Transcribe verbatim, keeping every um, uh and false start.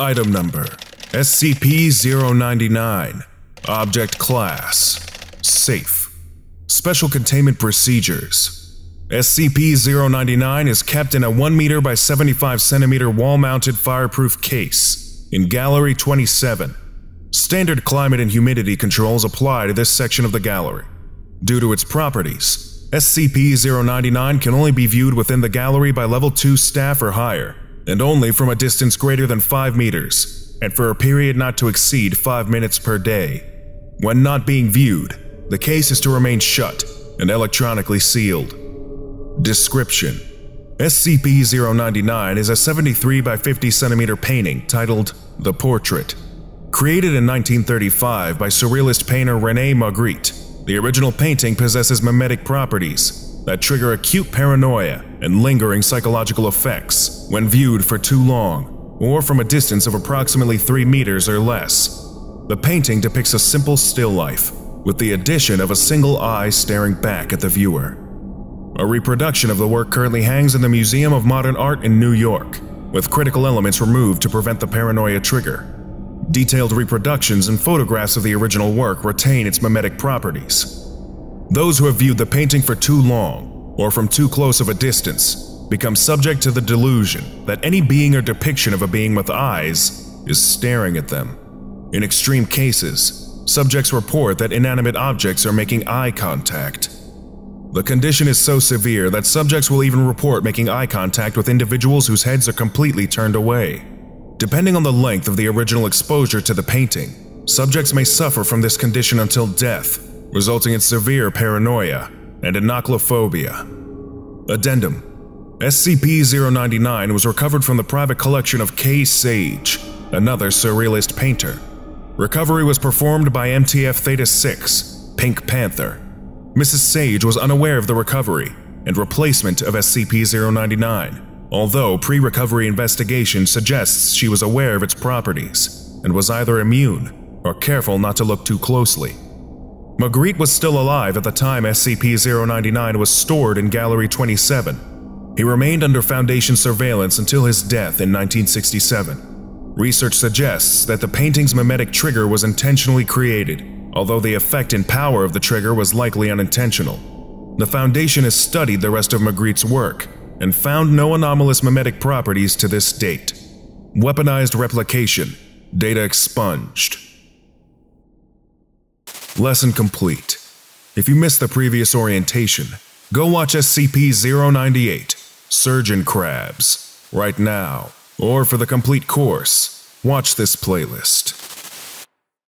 Item number, S C P zero ninety-nine. Object class, safe. Special containment procedures. S C P zero ninety-nine is kept in a one meter by seventy-five centimeter wall-mounted fireproof case in Gallery twenty-seven. Standard climate and humidity controls apply to this section of the gallery. Due to its properties, S C P zero ninety-nine can only be viewed within the gallery by level two staff or higher, and only from a distance greater than five meters, and for a period not to exceed five minutes per day. When not being viewed, the case is to remain shut and electronically sealed. Description: S C P zero ninety-nine is a seventy-three by fifty centimeter painting titled The Portrait. Created in nineteen thirty-five by surrealist painter René Magritte, the original painting possesses mimetic properties that trigger acute paranoia and lingering psychological effects when viewed for too long or from a distance of approximately three meters or less. The painting depicts a simple still life with the addition of a single eye staring back at the viewer. A reproduction of the work currently hangs in the Museum of Modern Art in New York, with critical elements removed to prevent the paranoia trigger. Detailed reproductions and photographs of the original work retain its mimetic properties. Those who have viewed the painting for too long, or from too close of a distance, become subject to the delusion that any being or depiction of a being with eyes is staring at them. In extreme cases, subjects report that inanimate objects are making eye contact. The condition is so severe that subjects will even report making eye contact with individuals whose heads are completely turned away. Depending on the length of the original exposure to the painting, subjects may suffer from this condition until death, resulting in severe paranoia and anaclophobia. Addendum: S C P zero ninety-nine was recovered from the private collection of Kay Sage, another surrealist painter. Recovery was performed by M T F Theta six, Pink Panther. Missus Sage was unaware of the recovery and replacement of S C P zero ninety-nine. Although pre-recovery investigation suggests she was aware of its properties and was either immune or careful not to look too closely. Magritte was still alive at the time S C P zero ninety-nine was stored in Gallery twenty-seven. He remained under Foundation surveillance until his death in nineteen sixty-seven. Research suggests that the painting's mimetic trigger was intentionally created, although the effect and power of the trigger was likely unintentional. The Foundation has studied the rest of Magritte's work and found no anomalous mimetic properties to this date. Weaponized replication. Data expunged. Lesson complete. If you missed the previous orientation, go watch S C P zero ninety-eight, Surgeon Crabs, right now, or for the complete course, watch this playlist.